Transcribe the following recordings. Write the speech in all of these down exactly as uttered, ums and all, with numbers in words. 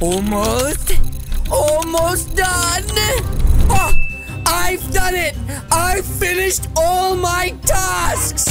Almost. Almost done. Oh, I've done it. I've finished all my tasks.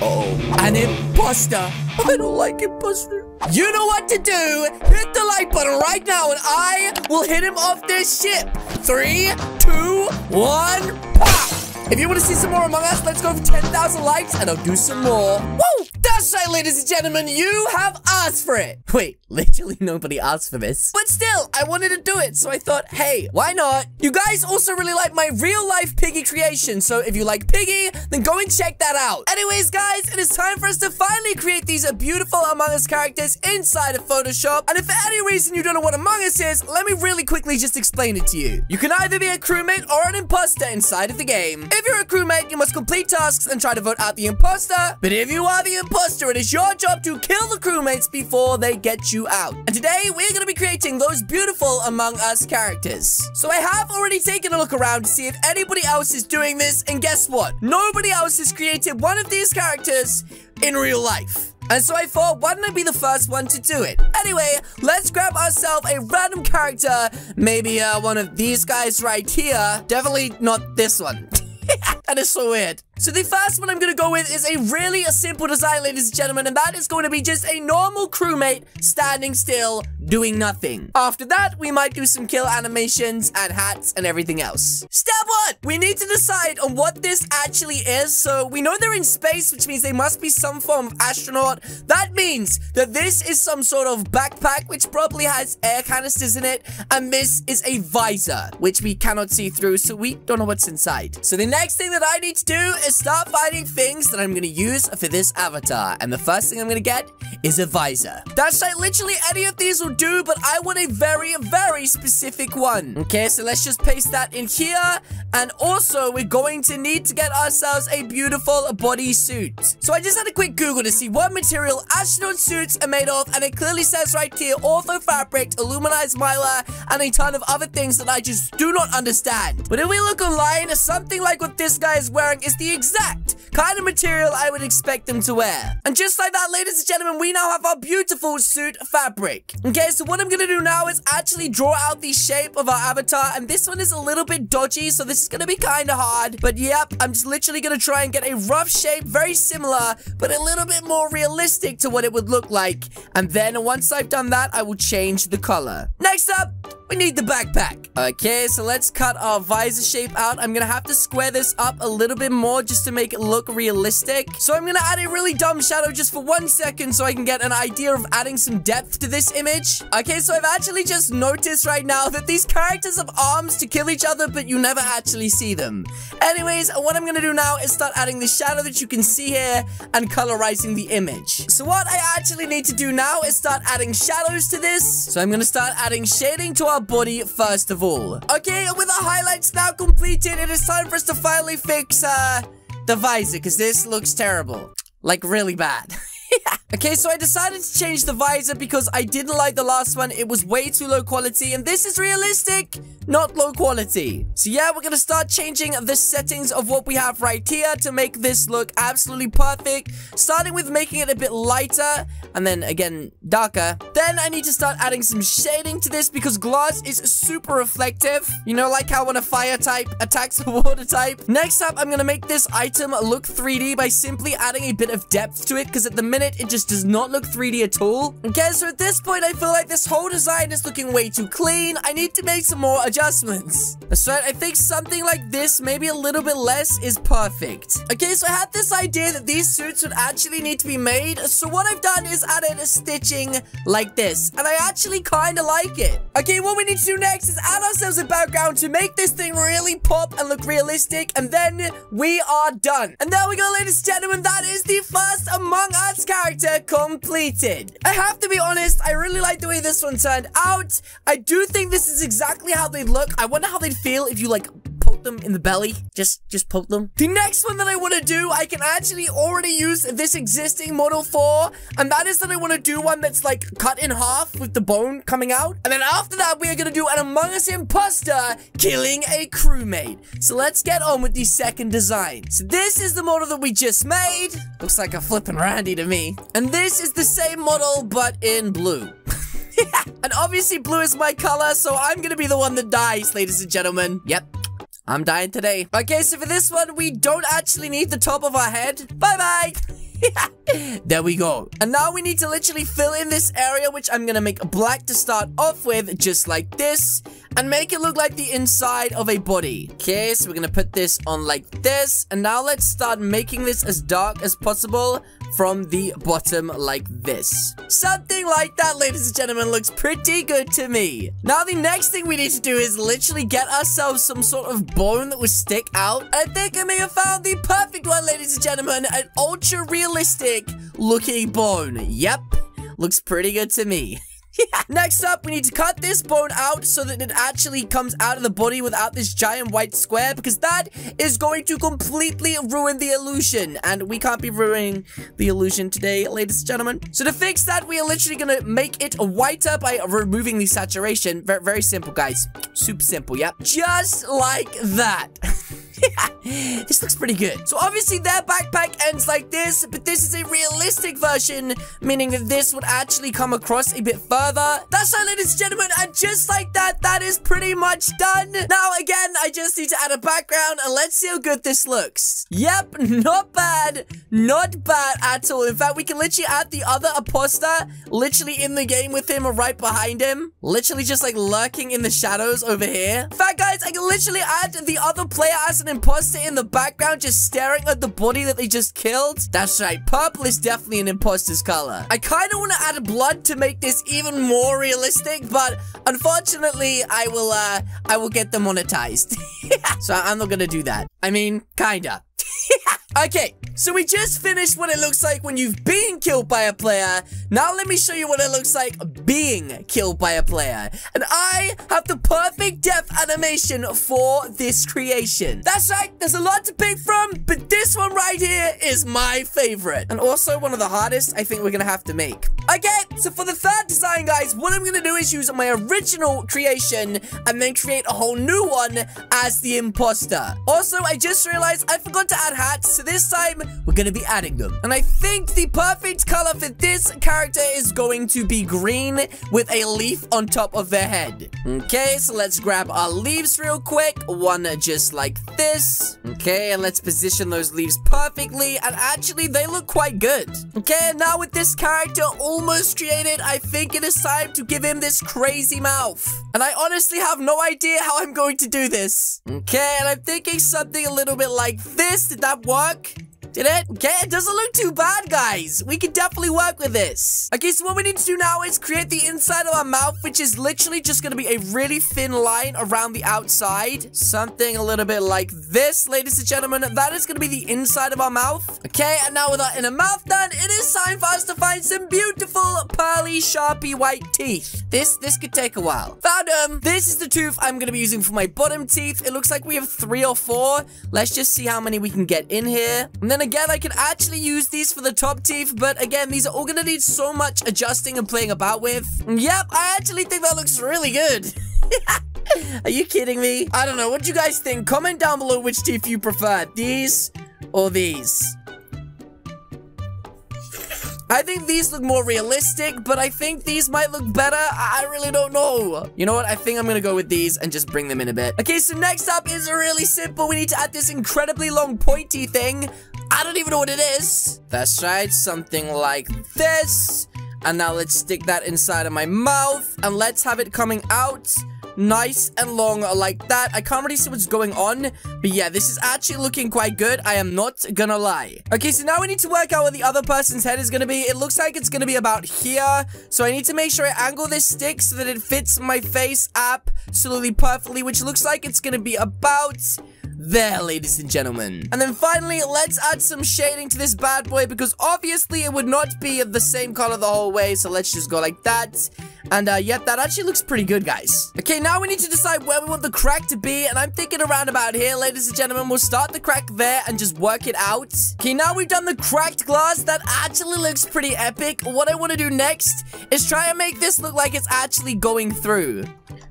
Oh, an imposter. I don't like imposter. You know what to do. Hit the like button right now and I will hit him off this ship. Three, two, one, pop. If you want to see some more Among Us, let's go for ten thousand likes and I'll do some more. Woo! That's right, ladies and gentlemen, you have asked for it. Wait, literally nobody asked for this. But still, I wanted to do it, so I thought, hey, why not? You guys also really like my real-life Piggy creation, so if you like Piggy, then go and check that out. Anyways, guys, it is time for us to finally create these beautiful Among Us characters inside of Photoshop. And if for any reason you don't know what Among Us is, let me really quickly just explain it to you. You can either be a crewmate or an imposter inside of the game. If you're a crewmate, you must complete tasks and try to vote out the imposter. But if you are the imposter, it is your job to kill the crewmates before they get you out. And today, we're going to be creating those beautiful Among Us characters. So I have already taken a look around to see if anybody else is doing this. And guess what? Nobody else has created one of these characters in real life. And so I thought, why don't I be the first one to do it? Anyway, let's grab ourselves a random character. Maybe uh, one of these guys right here. Definitely not this one. That is so weird. So the first one I'm going to go with is a really a simple design, ladies and gentlemen, and that is going to be just a normal crewmate standing still, doing nothing. After that, we might do some kill animations and hats and everything else. Step one! We need to decide on what this actually is. So we know they're in space, which means they must be some form of astronaut. That means that this is some sort of backpack, which probably has air canisters in it, and this is a visor, which we cannot see through, so we don't know what's inside. So the next thing that I need to do is start finding things that I'm going to use for this avatar. And the first thing I'm going to get is a visor. That's right, literally any of these will do, but I want a very, very specific one. Okay, so let's just paste that in here. And also, we're going to need to get ourselves a beautiful bodysuit. So I just had a quick Google to see what material astronaut suits are made of, and it clearly says right here, ortho fabric, aluminized mylar, and a ton of other things that I just do not understand. But if we look online, something like what this guy is wearing is the exact kind of material I would expect them to wear. And just like that, ladies and gentlemen, we now have our beautiful suit fabric. Okay, so what I'm gonna do now is actually draw out the shape of our avatar, and this one is a little bit dodgy, so this is gonna be kind of hard. But yep, I'm just literally gonna try and get a rough shape, very similar, but a little bit more realistic to what it would look like. And then once I've done that, I will change the color. Next up, we need the backpack. Okay, so let's cut our visor shape out. I'm gonna have to square this up a little bit more just to make it look realistic. So I'm gonna add a really dumb shadow just for one second so I can get an idea of adding some depth to this image. Okay, so I've actually just noticed right now that these characters have arms to kill each other, but you never actually see them. Anyways, what I'm gonna do now is start adding the shadow that you can see here and colorizing the image. So what I actually need to do now is start adding shadows to this. So I'm gonna start adding shading to our body first of all. Okay, with our highlights now completed, it is time for us to finally fix uh, the visor, because this looks terrible. Like, really bad. Okay, so I decided to change the visor because I didn't like the last one. It was way too low quality, and this is realistic, not low quality. So yeah, we're gonna start changing the settings of what we have right here to make this look absolutely perfect, starting with making it a bit lighter, and then again, darker. Then I need to start adding some shading to this because glass is super reflective. You know, like how when a fire type attacks a water type. Next up, I'm gonna make this item look three D by simply adding a bit of depth to it, because at the minute, it just does not look three D at all. Okay, so at this point, I feel like this whole design is looking way too clean. I need to make some more adjustments. That's right, I think something like this, maybe a little bit less, is perfect. Okay, so I had this idea that these suits would actually need to be made. So what I've done is added a stitching like this, and I actually kind of like it. Okay, what we need to do next is add ourselves a background to make this thing really pop and look realistic, and then we are done. And there we go, ladies and gentlemen, that is the first Among Us character completed. I have to be honest, I really like the way this one turned out. I do think this is exactly how they'd look. I wonder how they'd feel if you like poke them in the belly. Just, just poke them. The next one that I want to do, I can actually already use this existing model for, and that is that I want to do one that's like cut in half with the bone coming out. And then after that, we are going to do an Among Us imposter killing a crewmate. So let's get on with the second design. So this is the model that we just made. Looks like a flippin' Randy to me. And this is the same model, but in blue. And obviously blue is my color, so I'm gonna be the one that dies, ladies and gentlemen. Yep, I'm dying today. Okay, so for this one, we don't actually need the top of our head. Bye-bye. There we go. And now we need to literally fill in this area, which I'm gonna make black to start off with, just like this. And make it look like the inside of a body. Okay, so we're gonna put this on like this. And now let's start making this as dark as possible from the bottom like this. Something like that, ladies and gentlemen, looks pretty good to me. Now the next thing we need to do is literally get ourselves some sort of bone that would stick out. And I think I may have found the perfect one, ladies and gentlemen. An ultra realistic looking bone. Yep, looks pretty good to me. Yeah. Next up, we need to cut this bone out so that it actually comes out of the body without this giant white square, because that is going to completely ruin the illusion, and we can't be ruining the illusion today, ladies and gentlemen. So to fix that, we are literally going to make it whiter by removing the saturation. Very, very simple, guys. Super simple, yep. Just like that. Yeah, this looks pretty good. So obviously their backpack ends like this, but this is a realistic version, meaning that this would actually come across a bit further. That's right, ladies and gentlemen, and just like that, that is pretty much done. Now again, I just need to add a background, and let's see how good this looks. Yep, not bad, not bad at all. In fact, we can literally add the other imposter literally in the game with him or right behind him, literally just like lurking in the shadows over here. In fact, guys, I can literally add the other player as an imposter in the background, just staring at the body that they just killed. That's right, purple is definitely an imposter's color. I kind of want to add blood to make this even more realistic, but unfortunately, I will, uh, I will get them monetized. So I'm not gonna do that. I mean, kinda. Okay, so we just finished what it looks like when you've been killed by a player. Now let me show you what it looks like being killed by a player. And I have the perfect death animation for this creation. That's right, there's a lot to pick from, but this one right here is my favorite. And also one of the hardest I think we're gonna have to make. Okay, so for the third design, guys, what I'm gonna do is use my original creation and then create a whole new one as the imposter. Also, I just realized I forgot to add hats. This time, we're going to be adding them. And I think the perfect color for this character is going to be green with a leaf on top of their head. Okay, so let's grab our leaves real quick. One just like this. Okay, and let's position those leaves perfectly. And actually, they look quite good. Okay, and now with this character almost created, I think it is time to give him this crazy mouth. And I honestly have no idea how I'm going to do this. Okay, and I'm thinking something a little bit like this. Did that work? Did it? Okay, it doesn't look too bad, guys. We can definitely work with this. Okay, so what we need to do now is create the inside of our mouth, which is literally just going to be a really thin line around the outside. Something a little bit like this, ladies and gentlemen. That is going to be the inside of our mouth. Okay, and now with our inner mouth done, it is time for us to find some beautiful, pearly, sharpie white teeth. This, this could take a while. Found them. This is the tooth I'm going to be using for my bottom teeth. It looks like we have three or four. Let's just see how many we can get in here. And then again, I can actually use these for the top teeth, but again, these are all gonna need so much adjusting and playing about with. Yep, I actually think that looks really good. Are you kidding me? I don't know, what do you guys think? Comment down below which teeth you prefer, these or these. I think these look more realistic, but I think these might look better. I really don't know. You know what? I think I'm gonna go with these and just bring them in a bit. Okay, so next up is really simple. We need to add this incredibly long pointy thing. I don't even know what it is. That's right, something like this. And now let's stick that inside of my mouth and let's have it coming out nice and long like that. I can't really see what's going on, but yeah, this is actually looking quite good. I am not gonna lie. Okay, so now we need to work out where the other person's head is gonna be. It looks like it's gonna be about here, so I need to make sure I angle this stick so that it fits my face up absolutely perfectly, which looks like it's gonna be about there, ladies and gentlemen. And then finally, let's add some shading to this bad boy, because obviously it would not be of the same color the whole way, so let's just go like that. And uh, yep, that actually looks pretty good, guys. Okay, now we need to decide where we want the crack to be, and I'm thinking around about here, ladies and gentlemen. We'll start the crack there and just work it out. Okay, now we've done the cracked glass. That actually looks pretty epic. What I want to do next is try and make this look like it's actually going through.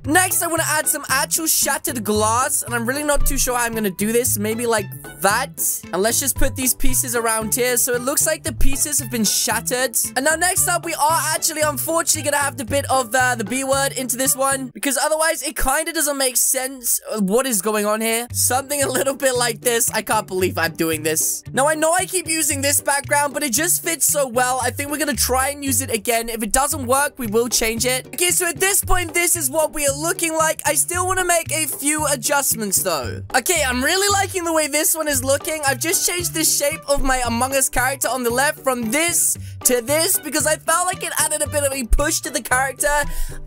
Next, I want to add some actual shattered glass, and I'm really not too sure how I'm going to do this. Maybe like that. And let's just put these pieces around here, so it looks like the pieces have been shattered. And now next up, we are actually, unfortunately, going to have the bit of uh, the B word into this one, because otherwise, it kind of doesn't make sense what is going on here. Something a little bit like this. I can't believe I'm doing this. Now, I know I keep using this background, but it just fits so well. I think we're going to try and use it again. If it doesn't work, we will change it. Okay, so at this point, this is what we are looking like. I still want to make a few adjustments though. Okay, I'm really liking the way this one is looking. I've just changed the shape of my Among Us character on the left from this to this, because I felt like it added a bit of a push to the character.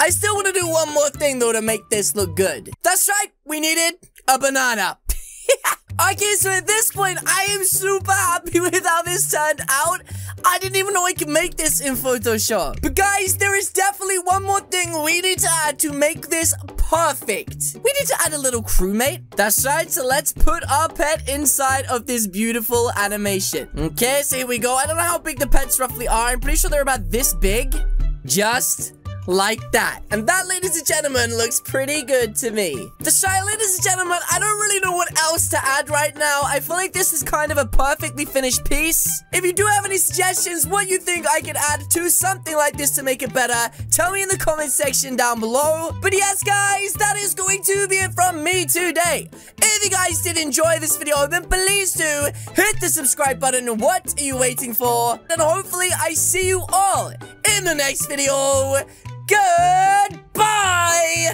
I still want to do one more thing though to make this look good. That's right, we needed a banana. Okay, so at this point, I am super happy with how this turned out. I didn't even know I could make this in Photoshop. But guys, there is definitely one more thing we need to add to make this perfect. We need to add a little crewmate. That's right, so let's put our pet inside of this beautiful animation. Okay, so here we go. I don't know how big the pets roughly are. I'm pretty sure they're about this big. Just like that. And that, ladies and gentlemen, looks pretty good to me. That's right, ladies and gentlemen, I don't really know what else to add right now. I feel like this is kind of a perfectly finished piece. If you do have any suggestions what you think I could add to something like this to make it better, tell me in the comment section down below. But yes, guys, that is going to be it from me today. If you guys did enjoy this video, then please do hit the subscribe button. What are you waiting for? And hopefully I see you all in the next video. Goodbye!